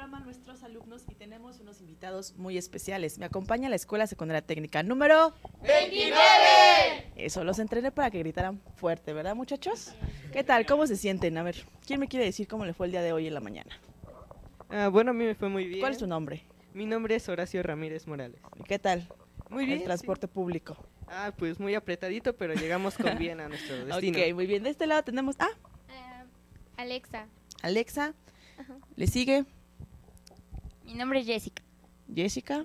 programa nuestros alumnos y tenemos unos invitados muy especiales. Me acompaña la Escuela Secundaria Técnica número 29. Eso, los entrené para que gritaran fuerte, ¿verdad, muchachos? ¿Qué tal? ¿Cómo se sienten? A ver, ¿quién me quiere decir cómo le fue el día de hoy en la mañana? Bueno, a mí me fue muy bien. ¿Cuál es tu nombre? Mi nombre es Horacio Ramírez Morales. ¿Y qué tal? Muy bien. El transporte público. Ah, pues muy apretadito, pero llegamos con bien a nuestro destino. Ok, muy bien. De este lado tenemos a... Alexa. Alexa. Ajá. ¿Le sigue? Mi nombre es Jessica. Jessica.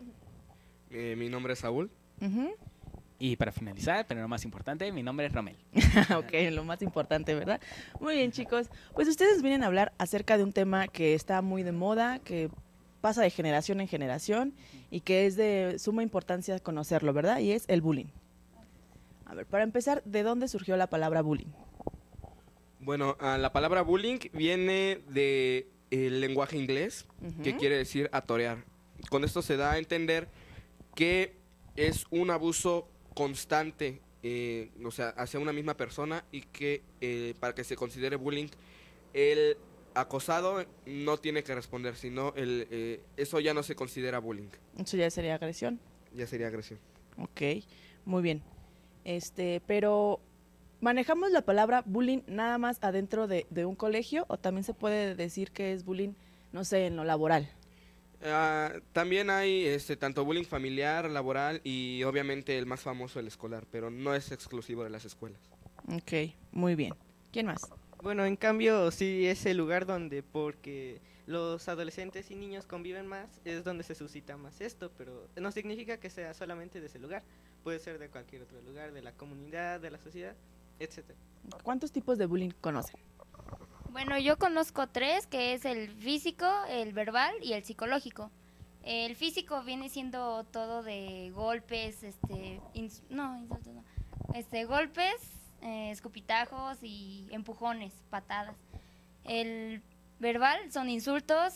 Mi nombre es Saul. Uh-huh. Y para finalizar, pero lo más importante, mi nombre es Romel. Ok, lo más importante, ¿verdad? Muy bien, chicos. Pues ustedes vienen a hablar acerca de un tema que está muy de moda, que pasa de generación en generación y que es de suma importancia conocerlo, ¿verdad? Y es el bullying. A ver, para empezar, ¿de dónde surgió la palabra bullying? Bueno, la palabra bullying viene del lenguaje inglés, que quiere decir atorear. Con esto se da a entender que es un abuso constante, o sea, hacia una misma persona, y que para que se considere bullying, el acosado no tiene que responder, sino eso ya no se considera bullying. Eso ya sería agresión. Ya sería agresión. Ok, muy bien. Pero... ¿manejamos la palabra bullying nada más adentro de un colegio o también se puede decir que es bullying, no sé, en lo laboral? También hay tanto bullying familiar, laboral y obviamente el más famoso, el escolar, pero no es exclusivo de las escuelas. Ok, muy bien. ¿Quién más? Bueno, en cambio, sí es el lugar donde, porque los adolescentes y niños conviven más, es donde se suscita más esto, pero no significa que sea solamente de ese lugar. Puede ser de cualquier otro lugar, de la comunidad, de la sociedad, etcétera. ¿Cuántos tipos de bullying conocen? Bueno, yo conozco 3, que es el físico, el verbal y el psicológico. El físico viene siendo todo de golpes, golpes, escupitajos y empujones, patadas. El verbal son insultos,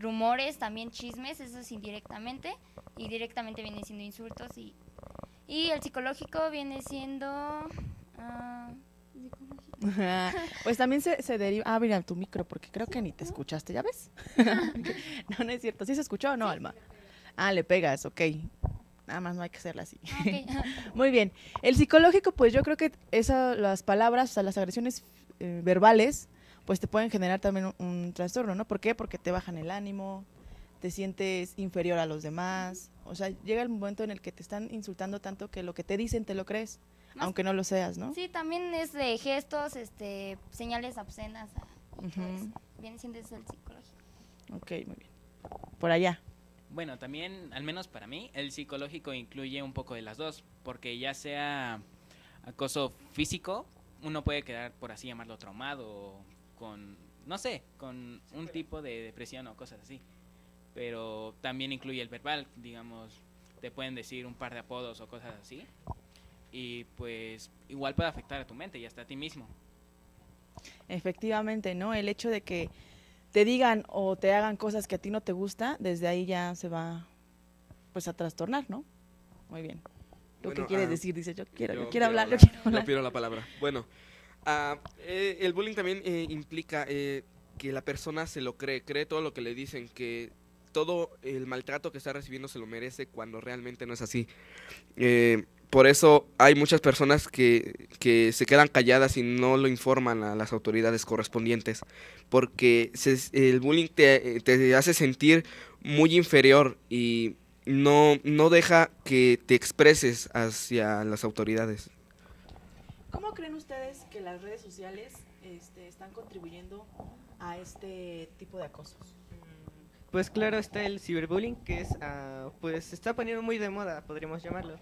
rumores, también chismes, eso es indirectamente, y directamente vienen siendo insultos. Y el psicológico viene siendo... pues también se deriva... Ah, mira, tu micro, porque creo que ni te escuchaste, ¿ya ves? No es cierto. ¿Sí se escuchó o no, Alma? Ah, le pegas, ok. Nada más no hay que hacerla así. Okay. Muy bien. El psicológico, pues yo creo que las palabras, o sea, las agresiones verbales, pues te pueden generar también un trastorno, ¿no? ¿Por qué? Porque te bajan el ánimo, te sientes inferior a los demás. O sea, llega el momento en el que te están insultando tanto que lo que te dicen te lo crees. Más aunque no lo seas, ¿no? Sí, también es de gestos, señales obscenas. Viene siendo eso el psicológico. Ok, muy bien. Por allá. Bueno, también, al menos para mí, el psicológico incluye un poco de las dos, porque ya sea acoso físico, uno puede quedar, por así llamarlo, traumado, o con, no sé, con un tipo de depresión o cosas así. Pero también incluye el verbal, digamos, te pueden decir un par de apodos o cosas así. Y pues igual puede afectar a tu mente y hasta a ti mismo. Efectivamente, ¿no? El hecho de que te digan o te hagan cosas que a ti no te gusta, desde ahí ya se va pues a trastornar, ¿no? Muy bien. ¿Tú qué quieres decir? Dice, yo quiero hablar. Yo pido la palabra. Bueno, el bullying también implica que la persona se lo cree todo lo que le dicen, que todo el maltrato que está recibiendo se lo merece cuando realmente no es así. Por eso hay muchas personas que se quedan calladas y no lo informan a las autoridades correspondientes, porque el bullying te hace sentir muy inferior y no deja que te expreses hacia las autoridades. ¿Cómo creen ustedes que las redes sociales están contribuyendo a este tipo de acosos? Pues claro, está el ciberbullying, que es, pues se está poniendo muy de moda, podríamos llamarlo,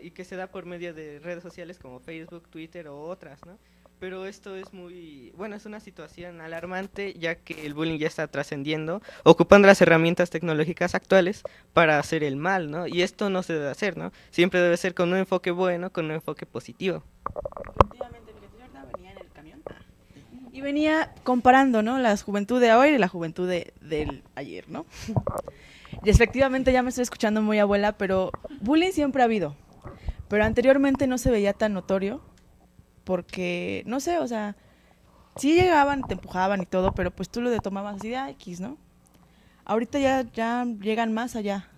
y que se da por medio de redes sociales como Facebook, Twitter o otras, ¿no? Pero esto es muy, bueno, es una situación alarmante, ya que el bullying ya está trascendiendo, ocupando las herramientas tecnológicas actuales para hacer el mal, ¿no? Y esto no se debe hacer, ¿no? Siempre debe ser con un enfoque bueno, con un enfoque positivo. Efectivamente, porque yo ahorita venía en el camión y venía comparando, ¿no? La juventud de hoy y la juventud del ayer, ¿no? Y efectivamente ya me estoy escuchando muy abuela, pero bullying siempre ha habido, pero anteriormente no se veía tan notorio porque, no sé, o sea, sí llegaban, te empujaban y todo, pero pues tú lo tomabas así de X, ¿no? ahorita ya llegan más allá.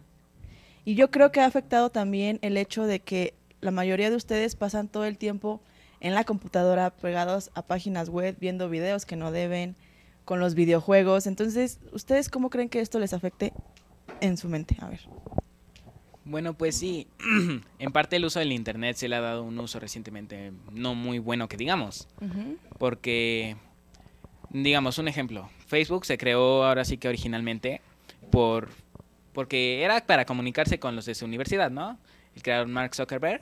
Y yo creo que ha afectado también el hecho de que la mayoría de ustedes pasan todo el tiempo en la computadora, pegados a páginas web, viendo videos que no deben, con los videojuegos. Entonces, ¿ustedes cómo creen que esto les afecte en su mente? A ver. Bueno, pues sí, en parte el uso del internet se le ha dado un uso recientemente no muy bueno que digamos, porque, digamos, un ejemplo, Facebook se creó ahora sí que originalmente porque era para comunicarse con los de su universidad, ¿no? El creador Mark Zuckerberg,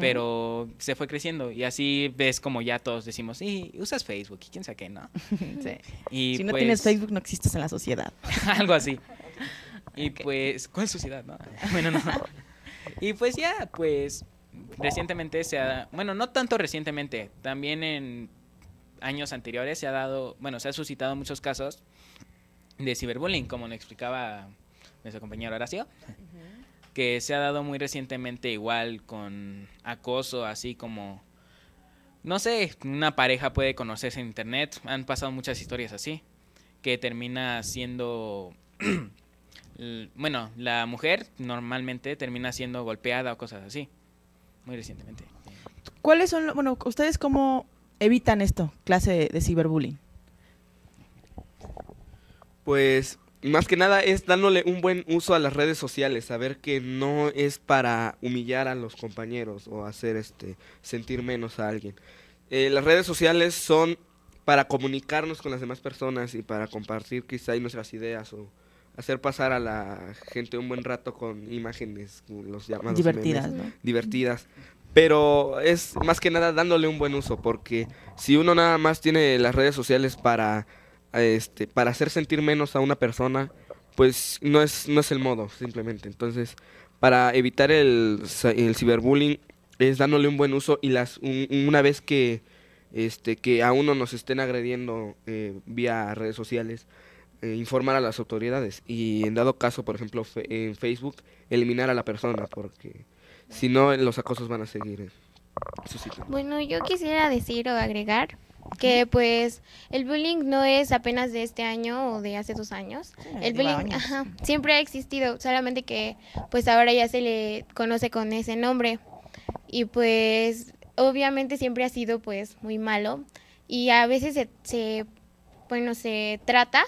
pero se fue creciendo y así ves como ya todos decimos, sí, usas Facebook y quién sabe qué, ¿no? Sí. Y si no tienes Facebook no existes en la sociedad. Algo así. Y pues, ¿cuál sociedad, no? Bueno, no. Y pues ya, pues, recientemente se ha... Bueno, no tanto recientemente, también en años anteriores se ha dado... Bueno, se ha suscitado muchos casos de ciberbullying, como lo explicaba nuestro compañero Horacio, que se ha dado muy recientemente igual con acoso, así como... No sé, una pareja puede conocerse en internet, han pasado muchas historias así, que termina siendo... Bueno, la mujer normalmente termina siendo golpeada o cosas así, muy recientemente. ¿Cuáles son, bueno, ustedes cómo evitan esto, clase de ciberbullying? Pues, más que nada es dándole un buen uso a las redes sociales, saber que no es para humillar a los compañeros o hacer sentir menos a alguien. Las redes sociales son para comunicarnos con las demás personas y para compartir quizá nuestras ideas o... hacer pasar a la gente un buen rato con imágenes, los llamados divertidas, memes, ¿no? Divertidas, pero es más que nada dándole un buen uso, porque si uno nada más tiene las redes sociales para hacer sentir menos a una persona, pues no es el modo, simplemente. Entonces, para evitar el ciberbullying es dándole un buen uso y una vez que a uno nos estén agrediendo vía redes sociales, informar a las autoridades y en dado caso, por ejemplo, en Facebook, eliminar a la persona, porque si no los acosos van a seguir suscitando. Bueno, yo quisiera decir o agregar que pues el bullying no es apenas de este año o de hace 2 años. Sí, el bullying siempre ha existido, solamente que pues ahora ya se le conoce con ese nombre y pues obviamente siempre ha sido pues muy malo y a veces se trata.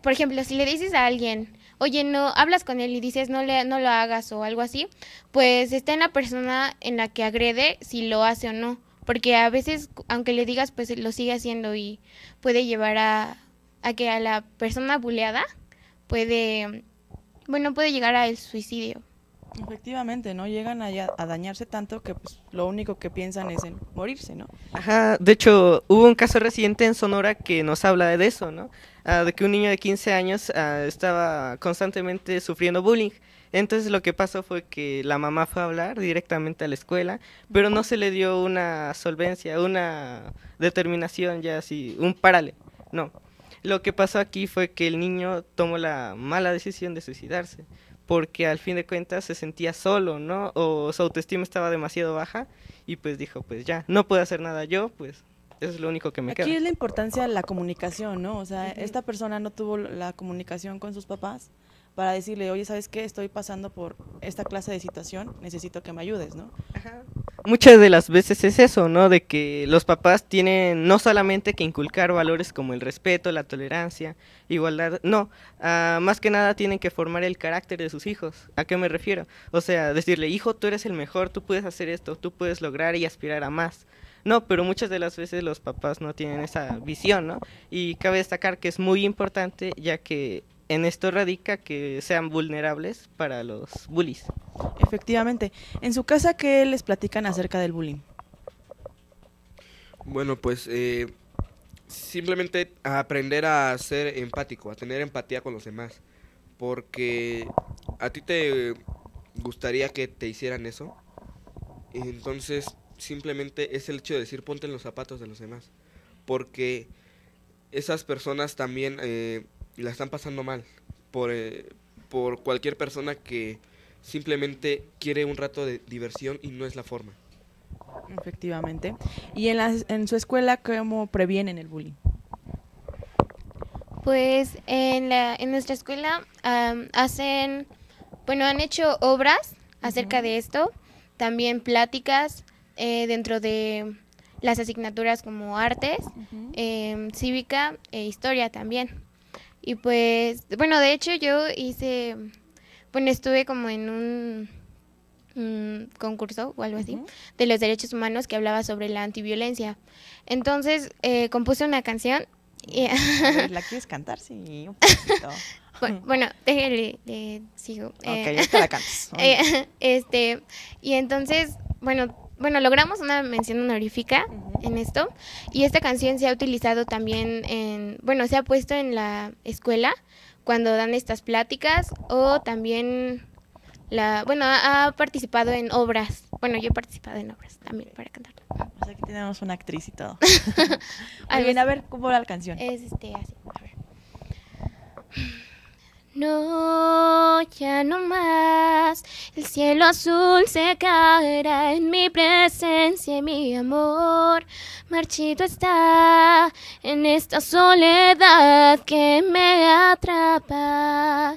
Por ejemplo, si le dices a alguien, oye, no, hablas con él y dices no lo hagas o algo así, pues está en la persona en la que agrede si lo hace o no, porque a veces, aunque le digas, pues lo sigue haciendo y puede llevar a que a la persona buleada puede llegar al suicidio. Efectivamente, ¿no? Llegan a dañarse tanto que pues, lo único que piensan es en morirse, ¿no? Ajá, de hecho, hubo un caso reciente en Sonora que nos habla de eso, ¿no? De que un niño de 15 años estaba constantemente sufriendo bullying. Entonces lo que pasó fue que la mamá fue a hablar directamente a la escuela, pero no se le dio una solvencia, una determinación ya así, un párale, no. Lo que pasó aquí fue que el niño tomó la mala decisión de suicidarse, porque al fin de cuentas se sentía solo, ¿no? O su autoestima estaba demasiado baja y pues dijo, pues ya, no puedo hacer nada yo, pues eso es lo único que me queda. Aquí es la importancia de la comunicación, ¿no? O sea, esta persona no tuvo la comunicación con sus papás para decirle, oye, ¿sabes qué? Estoy pasando por esta clase de situación, necesito que me ayudes, ¿no? Ajá. Muchas de las veces es eso, ¿no? De que los papás tienen no solamente que inculcar valores como el respeto, la tolerancia, igualdad, no, más que nada tienen que formar el carácter de sus hijos. ¿A qué me refiero? O sea, decirle, hijo, tú eres el mejor, tú puedes hacer esto, tú puedes lograr y aspirar a más. No, pero muchas de las veces los papás no tienen esa visión, ¿no? Y cabe destacar que es muy importante, ya que en esto radica que sean vulnerables para los bullies. Efectivamente. En su casa, ¿qué les platican acerca del bullying? Bueno, pues simplemente aprender a ser empático, a tener empatía con los demás. Porque a ti te gustaría que te hicieran eso. Entonces, simplemente es el hecho de decir, ponte en los zapatos de los demás. Porque esas personas también... la están pasando mal por cualquier persona que simplemente quiere un rato de diversión y no es la forma. Efectivamente. ¿Y en su escuela cómo previenen el bullying? Pues en nuestra escuela han hecho obras acerca de esto, también pláticas dentro de las asignaturas como artes, cívica e historia también. Y pues, bueno, de hecho yo hice, bueno, estuve como en un concurso o algo así, de los derechos humanos que hablaba sobre la antiviolencia. Entonces, compuse una canción. ¿La quieres cantar? Sí, un poquito. Bueno, déjale, le sigo. Ok, ya te la cantas. Y entonces, bueno, logramos una mención honorífica en esto, y esta canción se ha utilizado también en, se ha puesto en la escuela cuando dan estas pláticas, o también ha participado en obras. Bueno, yo he participado en obras también para cantarla. O sea, aquí tenemos una actriz y todo. Alguien, a ver, ¿cómo va la canción? Es así, a ver. No, ya no más, el cielo azul se caerá en mi presencia y mi amor marchito está en esta soledad que me atrapa.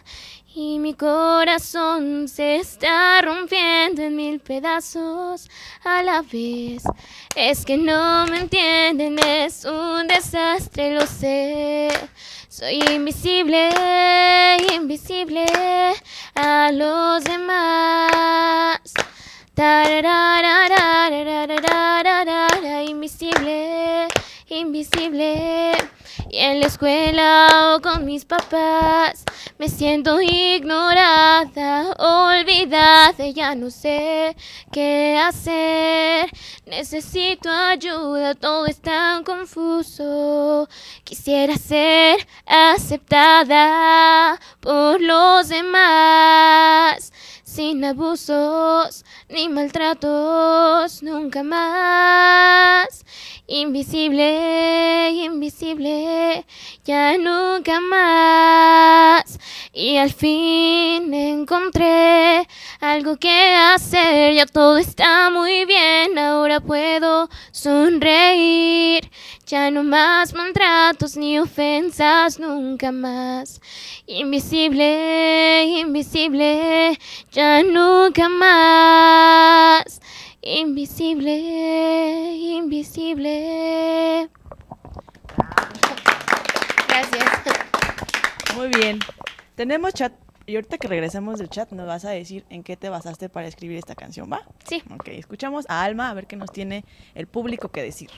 Y mi corazón se está rompiendo en mil pedazos a la vez. Es que no me entienden, es un desastre, lo sé. Soy invisible, invisible a los demás. Invisible, invisible. Y en la escuela o con mis papás me siento ignorada, olvidada, ya no sé qué hacer. Necesito ayuda, todo es tan confuso. Quisiera ser aceptada por los demás, sin abusos ni maltratos, nunca más. Invisible, invisible, ya nunca más. Y al fin encontré algo que hacer, ya todo está muy bien, ahora puedo sonreír. Ya no más maltratos ni ofensas, nunca más. Invisible, invisible, ya nunca más. Invisible, invisible. Gracias. Muy bien. Tenemos chat. Y ahorita que regresemos del chat nos vas a decir en qué te basaste para escribir esta canción, ¿va? Sí. Ok, escuchamos a Alma a ver qué nos tiene el público que decir.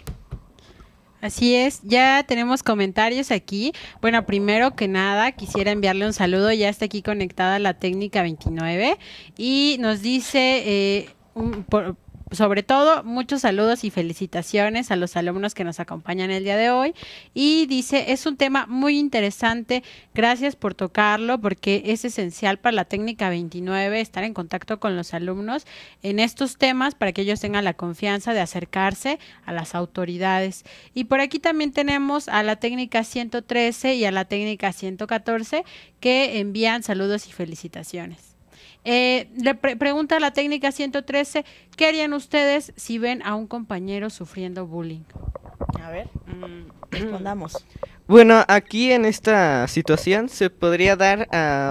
Así es, ya tenemos comentarios aquí. Bueno, primero que nada quisiera enviarle un saludo, ya está aquí conectada la técnica 29 y nos dice, sobre todo, muchos saludos y felicitaciones a los alumnos que nos acompañan el día de hoy. Y dice, es un tema muy interesante, gracias por tocarlo porque es esencial para la técnica 29 estar en contacto con los alumnos en estos temas para que ellos tengan la confianza de acercarse a las autoridades. Y por aquí también tenemos a la técnica 113 y a la técnica 114 que envían saludos y felicitaciones. Le pregunta a la técnica 113, ¿qué harían ustedes si ven a un compañero sufriendo bullying? A ver, respondamos. Bueno, aquí en esta situación se podría dar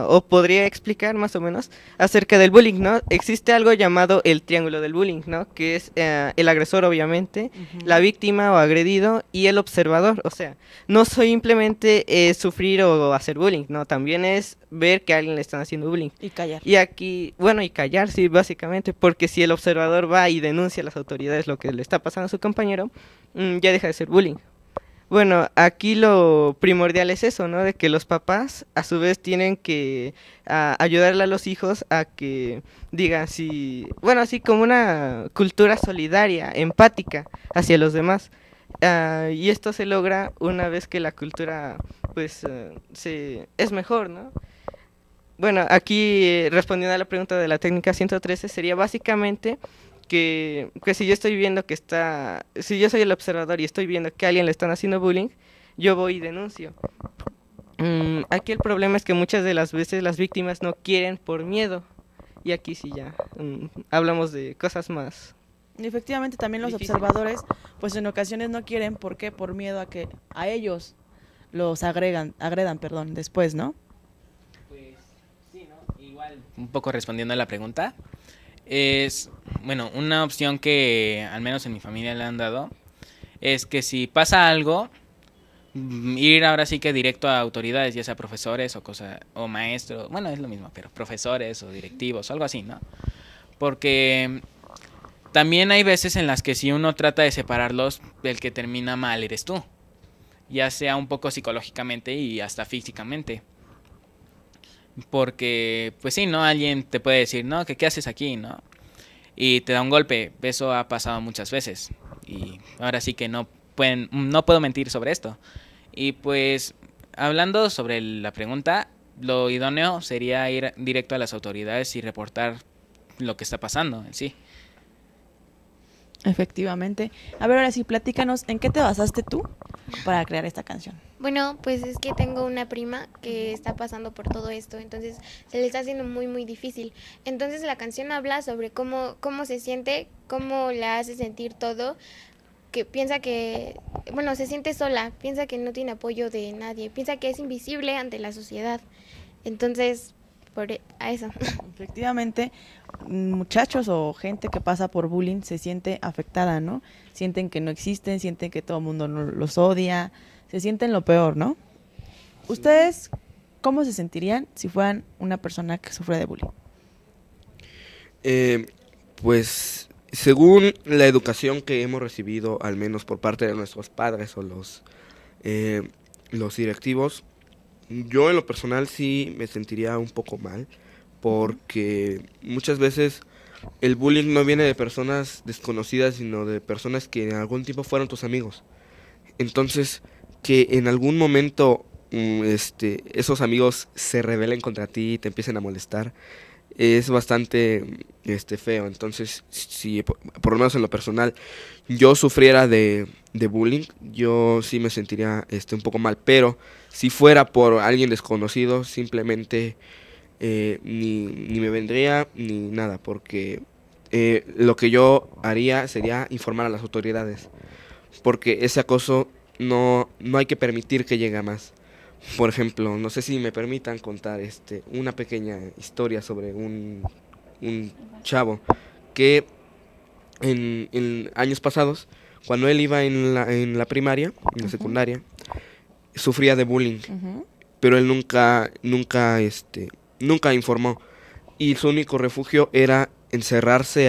o podría explicar más o menos acerca del bullying, ¿no? Existe algo llamado el triángulo del bullying, ¿no? Que es el agresor, obviamente, la víctima o agredido y el observador. O sea, no simplemente sufrir o hacer bullying, ¿no? También es ver que a alguien le están haciendo bullying. Y callar. Y aquí, bueno, y callar, sí, básicamente, porque si el observador va y denuncia a las autoridades lo que le está pasando a su compañero, ya deja de ser bullying. Bueno, aquí lo primordial es eso, ¿no? De que los papás a su vez tienen que ayudarle a los hijos a que digan si... Bueno, así como una cultura solidaria, empática hacia los demás. Y esto se logra una vez que la cultura, pues, es mejor, ¿no? Bueno, aquí respondiendo a la pregunta de la técnica 113 sería básicamente... Que si yo estoy viendo que está, si yo soy el observador y estoy viendo que a alguien le están haciendo bullying, yo voy y denuncio. Aquí el problema es que muchas de las veces las víctimas no quieren por miedo. Y aquí sí ya hablamos de cosas más. Efectivamente también los difíciles. Observadores pues en ocasiones no quieren, ¿por qué? Por miedo a que a ellos los agredan, después, ¿no? Pues sí, ¿no? Igual, un poco respondiendo a la pregunta, es, bueno, una opción que al menos en mi familia le han dado es que si pasa algo, ir ahora sí que directo a autoridades, ya sea profesores o maestros, bueno, es lo mismo, pero profesores o directivos o algo así, ¿no? Porque también hay veces en las que si uno trata de separarlos, el que termina mal eres tú, ya sea un poco psicológicamente y hasta físicamente. Porque, pues sí, ¿no? Alguien te puede decir, no, que qué haces aquí, ¿no? Y te da un golpe. Eso ha pasado muchas veces. Y ahora sí que no puedo mentir sobre esto. Y pues, hablando sobre la pregunta, lo idóneo sería ir directo a las autoridades y reportar lo que está pasando en sí. Efectivamente. A ver, ahora sí, platícanos, ¿en qué te basaste tú para crear esta canción? Bueno, pues es que tengo una prima que está pasando por todo esto, entonces se le está haciendo muy, muy difícil. Entonces la canción habla sobre cómo se siente, cómo la hace sentir todo, que piensa que, bueno, se siente sola, piensa que no tiene apoyo de nadie, piensa que es invisible ante la sociedad. Entonces, a eso. Efectivamente, muchachos o gente que pasa por bullying se siente afectada, ¿no? Sienten que no existen, sienten que todo el mundo los odia, se sienten lo peor, ¿no? Sí. ¿Ustedes cómo se sentirían si fueran una persona que sufre de bullying? Pues según la educación que hemos recibido, al menos por parte de nuestros padres o los directivos, yo en lo personal sí me sentiría un poco mal, porque muchas veces el bullying no viene de personas desconocidas, sino de personas que en algún tiempo fueron tus amigos. Entonces, que en algún momento esos amigos se rebelen contra ti y te empiecen a molestar, es bastante feo. Entonces, si por lo menos en lo personal yo sufriera de bullying, yo sí me sentiría un poco mal. Pero si fuera por alguien desconocido, simplemente ni me vendría ni nada, porque lo que yo haría sería informar a las autoridades, porque ese acoso no hay que permitir que llegue a más. Por ejemplo, no sé si me permitan contar una pequeña historia sobre un chavo que en años pasados, cuando él iba en la primaria, en la secundaria, sufría de bullying, pero él nunca informó, y su único refugio era encerrarse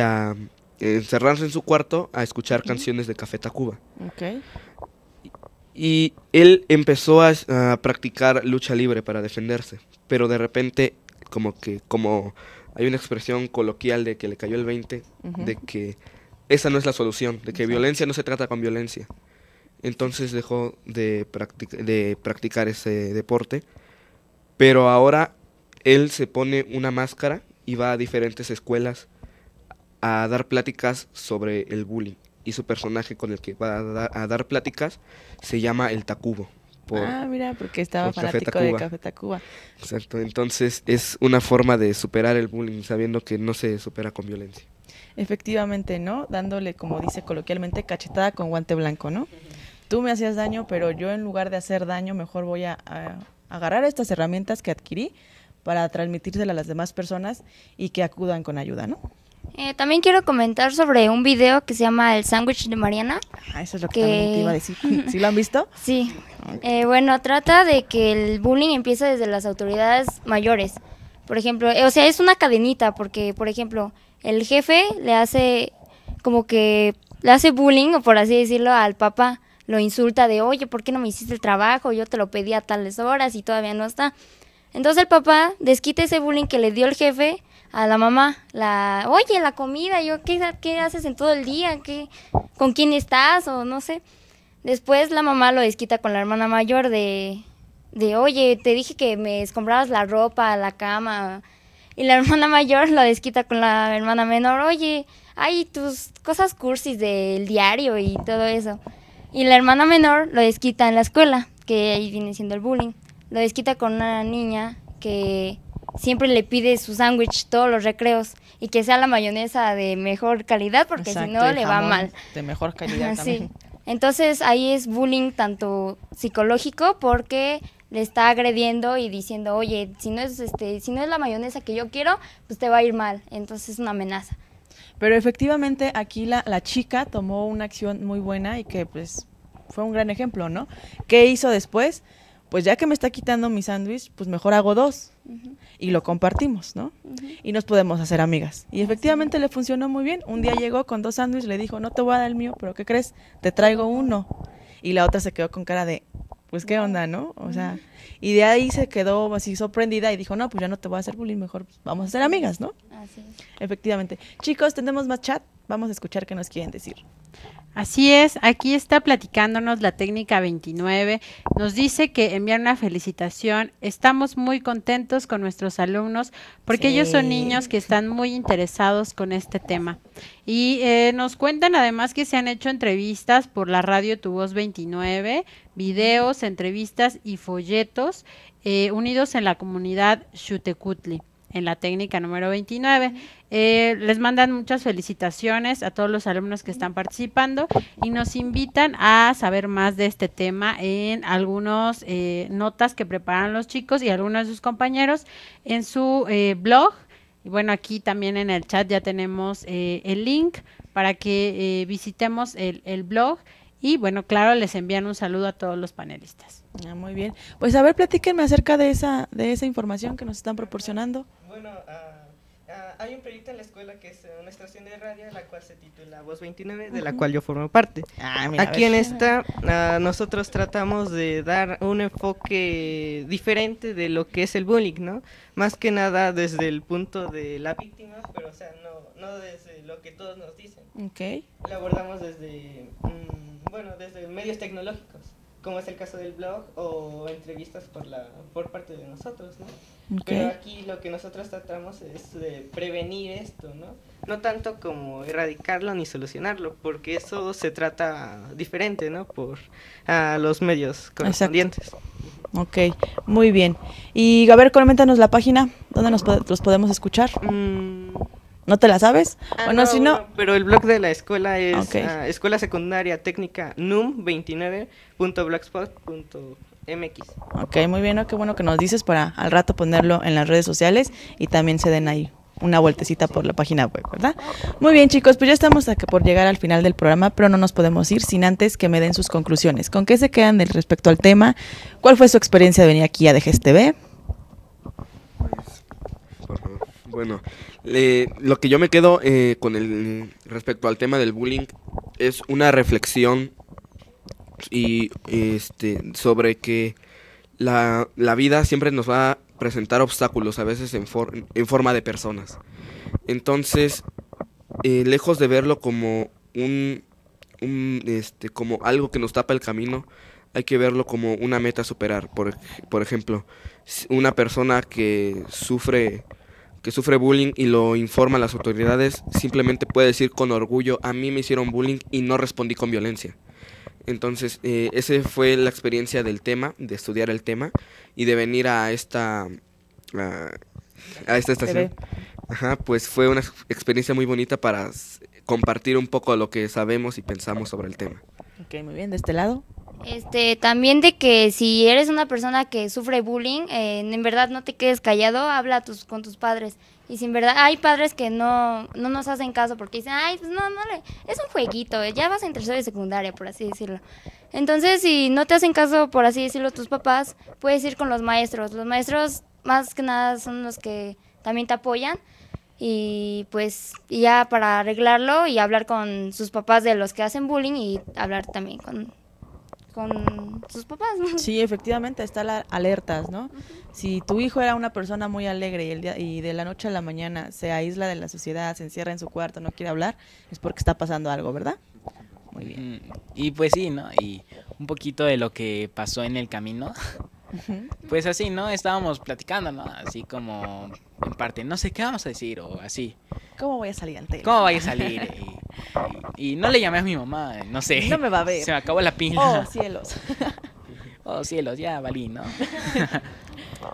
en su cuarto a escuchar canciones de Café Tacuba. Okay. Y él empezó a practicar lucha libre para defenderse, pero de repente, como hay una expresión coloquial de que le cayó el 20, de que esa no es la solución, de que violencia no se trata con violencia. Entonces dejó de practicar ese deporte, pero ahora él se pone una máscara y va a diferentes escuelas a dar pláticas sobre el bullying. Y su personaje con el que va a dar pláticas se llama El Tacubo. Ah, mira, porque estaba fanático de Café Tacuba. Exacto, entonces es una forma de superar el bullying, sabiendo que no se supera con violencia. Efectivamente, ¿no? Dándole, como dice coloquialmente, cachetada con guante blanco, ¿no? Tú me hacías daño, pero yo en lugar de hacer daño, mejor voy a agarrar estas herramientas que adquirí para transmitírselas a las demás personas y que acudan con ayuda, ¿no? También quiero comentar sobre un video que se llama El sándwich de Mariana. Ah, eso es lo que también te iba a decir. ¿Sí lo han visto? Sí. Okay. Bueno, trata de que el bullying empieza desde las autoridades mayores. Por ejemplo, o sea, es una cadenita porque, por ejemplo, el jefe le hace bullying, por así decirlo, al papá. Lo insulta de, oye, ¿por qué no me hiciste el trabajo? Yo te lo pedí a tales horas y todavía no está. Entonces el papá desquita ese bullying que le dio el jefe a la mamá, oye, la comida, ¿qué haces en todo el día? ¿Con quién estás? O no sé. Después la mamá lo desquita con la hermana mayor de oye, te dije que me escombrabas la ropa, la cama. Y la hermana mayor lo desquita con la hermana menor, oye, ay, tus cosas cursis del diario y todo eso. Y la hermana menor lo desquita en la escuela, que ahí viene siendo el bullying. Lo desquita con una niña que siempre le pide su sándwich todos los recreos y que sea la mayonesa de mejor calidad, porque si no le va mal. De mejor calidad también. Entonces ahí es bullying tanto psicológico porque le está agrediendo y diciendo, oye, si no es la mayonesa que yo quiero, pues te va a ir mal. Entonces es una amenaza. Pero efectivamente aquí la chica tomó una acción muy buena y que pues fue un gran ejemplo, ¿no? ¿Qué hizo después? Pues ya que me está quitando mi sándwich, pues mejor hago dos y lo compartimos, ¿no? Y nos podemos hacer amigas. Y efectivamente le funcionó muy bien. Un día llegó con dos sándwiches, le dijo, no te voy a dar el mío, pero ¿qué crees? Te traigo uno. Y la otra se quedó con cara de, pues qué onda, ¿no? O sea, y de ahí se quedó así sorprendida y dijo, no, pues ya no te voy a hacer bullying, mejor vamos a ser amigas, ¿no? Así es. Efectivamente. Chicos, tenemos más chat, vamos a escuchar qué nos quieren decir. Así es, aquí está platicándonos la técnica 29, nos dice que enviar una felicitación, estamos muy contentos con nuestros alumnos porque ellos son niños que están muy interesados con este tema y nos cuentan además que se han hecho entrevistas por la radio Tu Voz 29, videos, entrevistas y folletos unidos en la comunidad Xutecutli. En la técnica número 29. Les mandan muchas felicitaciones a todos los alumnos que están participando y nos invitan a saber más de este tema en algunas notas que preparan los chicos y algunos de sus compañeros en su blog. Y bueno, aquí también en el chat ya tenemos el link para que visitemos el blog. Y bueno, claro, les envían un saludo a todos los panelistas. Ah, muy bien. Pues a ver, platíquenme acerca de esa información que nos están proporcionando. Bueno, hay un proyecto en la escuela que es una estación de radio, la cual se titula Voz29, de la cual yo formo parte. Ah, mira, aquí en esta nosotros tratamos de dar un enfoque diferente de lo que es el bullying, ¿no? Más que nada desde el punto de la víctima, pero o sea, no desde lo que todos nos dicen. Okay. Lo abordamos desde... desde medios tecnológicos, como es el caso del blog o entrevistas por parte de nosotros, ¿no? Okay. Pero aquí lo que nosotros tratamos es de prevenir esto, ¿no? No tanto como erradicarlo ni solucionarlo, porque eso se trata diferente, ¿no? Por los medios correspondientes. Exacto. Ok, muy bien. Y a ver, coméntanos la página, ¿dónde los podemos escuchar? ¿No te la sabes? Bueno, si no... Pero el blog de la escuela es Escuela Secundaria Técnica número 29.blogspot.mx. Ok, muy bien, ¿no? Qué bueno que nos dices para al rato ponerlo en las redes sociales y también se den ahí una vueltecita por la página web, ¿verdad? Muy bien, chicos, pues ya estamos por llegar al final del programa, pero no nos podemos ir sin antes que me den sus conclusiones. ¿Con qué se quedan respecto al tema? ¿Cuál fue su experiencia de venir aquí a DGES TV? Bueno, lo que yo me quedo con respecto al tema del bullying es una reflexión y sobre que la vida siempre nos va a presentar obstáculos, a veces en forma de personas. Entonces, lejos de verlo como como algo que nos tapa el camino, hay que verlo como una meta a superar. Por ejemplo, una persona que sufre bullying y lo informa a las autoridades, simplemente puede decir con orgullo, a mí me hicieron bullying y no respondí con violencia. Entonces, esa fue la experiencia del tema, de estudiar el tema y de venir a esta estación. Ajá, pues fue una experiencia muy bonita para compartir un poco lo que sabemos y pensamos sobre el tema. Ok, muy bien, ¿de este lado? También de que si eres una persona que sufre bullying, en verdad no te quedes callado, habla con tus padres. Y si en verdad hay padres que no nos hacen caso porque dicen, ay, pues es un jueguito, ya vas en tercero de secundaria, por así decirlo. Entonces, si no te hacen caso, por así decirlo, tus papás, puedes ir con los maestros. Los maestros, más que nada, son los que también te apoyan. Y pues ya para arreglarlo y hablar con sus papás de los que hacen bullying y hablar también con sus papás, ¿no? Sí, efectivamente, están las alertas, ¿no? Si tu hijo era una persona muy alegre y de la noche a la mañana se aísla de la sociedad, se encierra en su cuarto, no quiere hablar, es porque está pasando algo, ¿verdad? Muy bien. Y pues sí, ¿no? Y un poquito de lo que pasó en el camino. Pues así, ¿no? Estábamos platicando, ¿no? Así como, en parte, no sé qué vamos a decir, o así. ¿Cómo voy a salir al tema? ¿Cómo voy a salir? Y no le llamé a mi mamá, no sé. No me va a ver. Se me acabó la pila. Oh, cielos. Oh, cielos, ya valí, ¿no?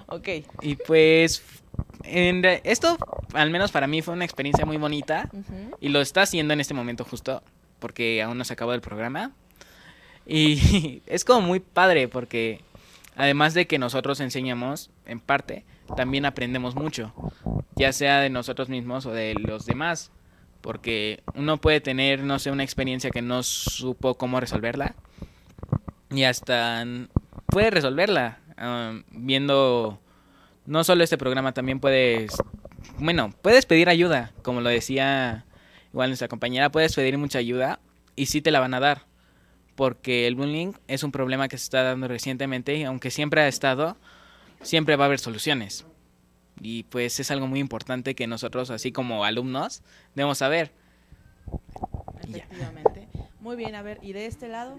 Ok. Y pues, esto, al menos para mí, fue una experiencia muy bonita. Y lo está haciendo en este momento justo, porque aún no se acabó el programa. Y es como muy padre porque además de que nosotros enseñamos, en parte, también aprendemos mucho, ya sea de nosotros mismos o de los demás, porque uno puede tener, no sé, una experiencia que no supo cómo resolverla y hasta puede resolverla viendo no solo este programa, también puedes pedir ayuda, como lo decía igual nuestra compañera, puedes pedir mucha ayuda y sí te la van a dar, porque el bullying es un problema que se está dando recientemente y aunque siempre ha estado, siempre va a haber soluciones. Y pues es algo muy importante que nosotros, así como alumnos, debemos saber. Efectivamente. Muy bien, a ver, ¿y de este lado?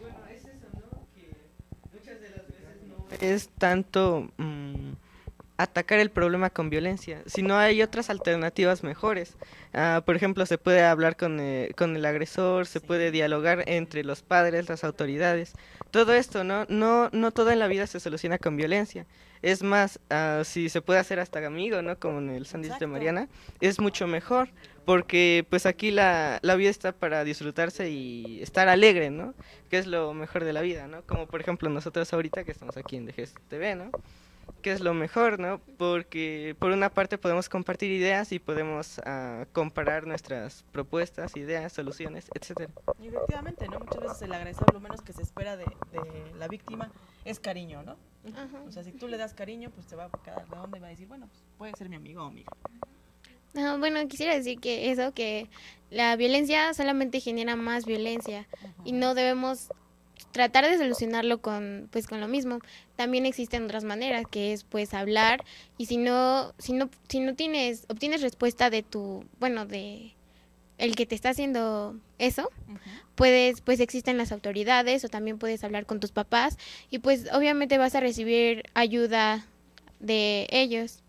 Bueno, es eso, ¿no? Que muchas de las veces no es tanto atacar el problema con violencia, sino hay otras alternativas mejores. Por ejemplo, se puede hablar con el agresor, se puede dialogar entre los padres, las autoridades. Todo esto, no todo en la vida se soluciona con violencia. Es más, si se puede hacer hasta amigo, ¿no? Como en el sándwich de Mariana, es mucho mejor, porque pues aquí la vida está para disfrutarse y estar alegre, ¿no? Que es lo mejor de la vida, ¿no? Como por ejemplo nosotros ahorita que estamos aquí en DGSTV, ¿no? Que es lo mejor, ¿no? Porque por una parte podemos compartir ideas y podemos comparar nuestras propuestas, ideas, soluciones, etcétera. Y efectivamente, ¿no? Muchas veces el agresor, lo menos que se espera de la víctima es cariño, ¿no? Ajá. O sea, si tú le das cariño, pues te va a quedar de onda y va a decir, bueno, pues puede ser mi amigo o amiga. No, bueno, quisiera decir que eso, que la violencia solamente genera más violencia. Ajá. Y no debemos tratar de solucionarlo con lo mismo. También existen otras maneras, que es pues hablar, y si no obtienes respuesta de el que te está haciendo eso, uh-huh, pues existen las autoridades, o también puedes hablar con tus papás y pues obviamente vas a recibir ayuda de ellos.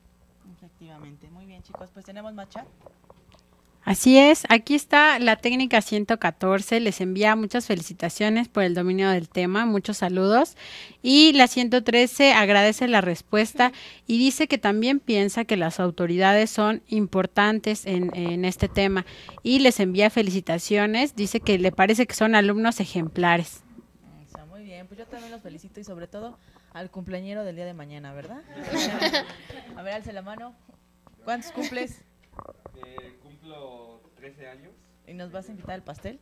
Efectivamente. Muy bien, chicos, pues tenemos más chat. Así es, aquí está la técnica 114, les envía muchas felicitaciones por el dominio del tema, muchos saludos. Y la 113 agradece la respuesta y dice que también piensa que las autoridades son importantes en este tema y les envía felicitaciones, dice que le parece que son alumnos ejemplares. Está muy bien, pues yo también los felicito y sobre todo al cumpleañero del día de mañana, ¿verdad? A ver, alce la mano, ¿cuántos cumples? Cumplo 13 años. ¿Y nos vas a invitar al pastel?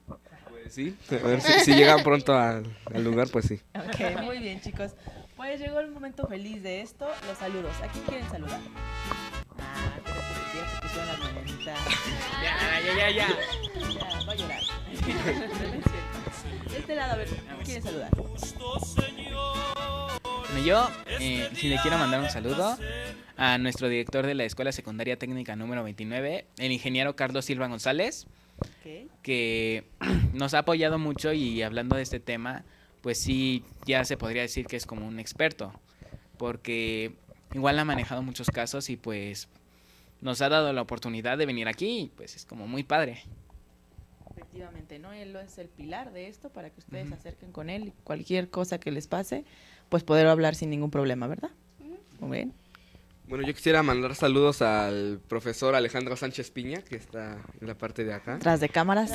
Pues sí, a ver si llegan pronto al lugar, pues sí. Ok, muy bien, chicos. Pues llegó el momento feliz de esto, los saludos. ¿A quién quieren saludar? Ah, pero el día que pusieron las mañanitas. Ya, va a llorar. De este lado, a ver, ¿quién quiere saludar? Bueno, yo si le quiero mandar un saludo a nuestro director de la Escuela Secundaria Técnica número 29, el ingeniero Carlos Silva González, okay, que nos ha apoyado mucho y hablando de este tema, pues sí, ya se podría decir que es como un experto, porque igual ha manejado muchos casos y pues nos ha dado la oportunidad de venir aquí y pues es como muy padre. Efectivamente, ¿no? Él es el pilar de esto para que ustedes se acerquen con él y cualquier cosa que les pase, pues poder hablar sin ningún problema, ¿verdad? Muy bien. Bueno, yo quisiera mandar saludos al profesor Alejandro Sánchez Piña, que está en la parte de acá. Tras de cámaras,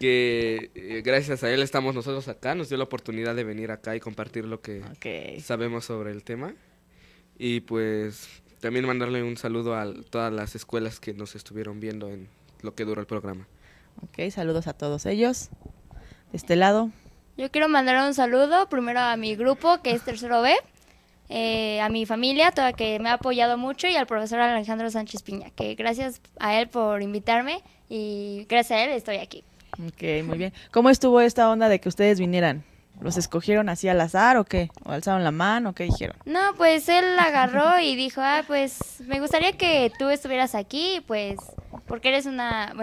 que gracias a él estamos nosotros acá, nos dio la oportunidad de venir acá y compartir lo que sabemos sobre el tema. Y pues también mandarle un saludo a todas las escuelas que nos estuvieron viendo en lo que duró el programa. Ok, saludos a todos ellos. De este lado. Yo quiero mandar un saludo primero a mi grupo, que es tercero B. A mi familia, toda que me ha apoyado mucho, y al profesor Alejandro Sánchez Piña, que gracias a él por invitarme y gracias a él estoy aquí. Ok, muy bien. ¿Cómo estuvo esta onda de que ustedes vinieran? ¿Los escogieron así al azar o qué? ¿O alzaron la mano o qué dijeron? No, pues él agarró y dijo, pues me gustaría que tú estuvieras aquí, pues porque eres una,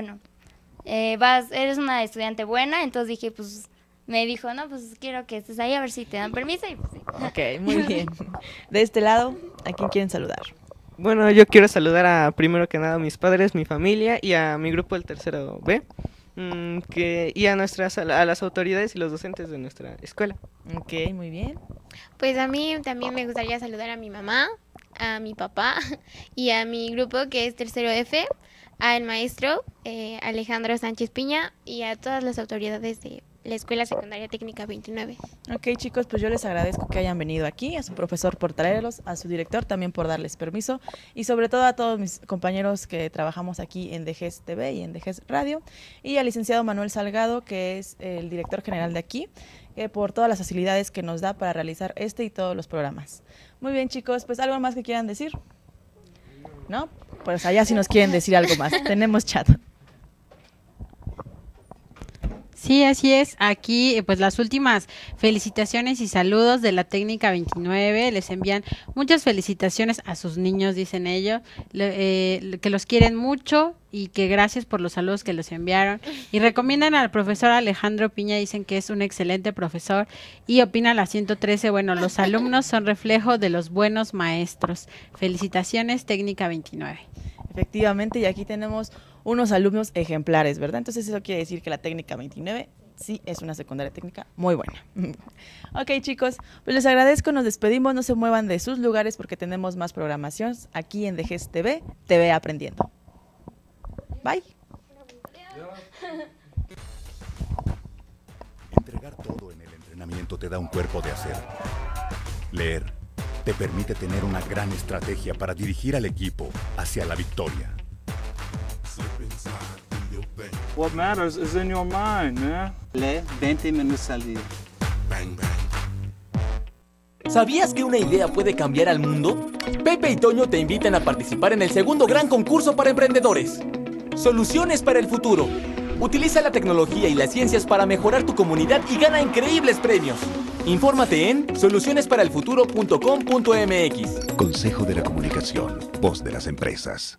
eres una estudiante buena, entonces dije, pues... Me dijo, no, pues quiero que estés ahí, a ver si te dan permiso. Y pues sí. Ok, muy bien. De este lado, ¿a quién quieren saludar? Bueno, yo quiero saludar primero que nada, a mis padres, mi familia y a mi grupo del tercero B. Y a las autoridades y los docentes de nuestra escuela. Ok, muy bien. Pues a mí también me gustaría saludar a mi mamá, a mi papá y a mi grupo que es tercero F, al maestro Alejandro Sánchez Piña y a todas las autoridades de la Escuela Secundaria Técnica 29. Ok, chicos, pues yo les agradezco que hayan venido aquí, a su profesor por traerlos, a su director también por darles permiso y sobre todo a todos mis compañeros que trabajamos aquí en DGES TV y en DGES Radio y al licenciado Manuel Salgado, que es el director general de aquí, por todas las facilidades que nos da para realizar este y todos los programas. Muy bien, chicos, pues algo más que quieran decir, ¿no? Pues allá si nos quieren decir algo más, tenemos chat. Sí, así es. Aquí, pues las últimas felicitaciones y saludos de la Técnica 29. Les envían muchas felicitaciones a sus niños, dicen ellos, que los quieren mucho y que gracias por los saludos que los enviaron. Y recomiendan al profesor Alejandro Piña, dicen que es un excelente profesor y opina la 113. Bueno, los alumnos son reflejo de los buenos maestros. Felicitaciones, Técnica 29. Efectivamente, y aquí tenemos unos alumnos ejemplares, ¿verdad? Entonces eso quiere decir que la Técnica 29 sí es una secundaria técnica muy buena. Ok, chicos, pues les agradezco, nos despedimos, no se muevan de sus lugares porque tenemos más programación aquí en DGES TV, TV Aprendiendo. Bye. Entregar todo en el entrenamiento te da un cuerpo de hacer. Leer te permite tener una gran estrategia para dirigir al equipo hacia la victoria. What matters is in your mind, man. Lee 20 minutos al día. Bang, bang. ¿Sabías que una idea puede cambiar al mundo? Pepe y Toño te invitan a participar en el segundo gran concurso para emprendedores. Soluciones para el futuro. Utiliza la tecnología y las ciencias para mejorar tu comunidad y gana increíbles premios. Infórmate en solucionesparalfuturo.com.mx. Consejo de la Comunicación, voz de las empresas.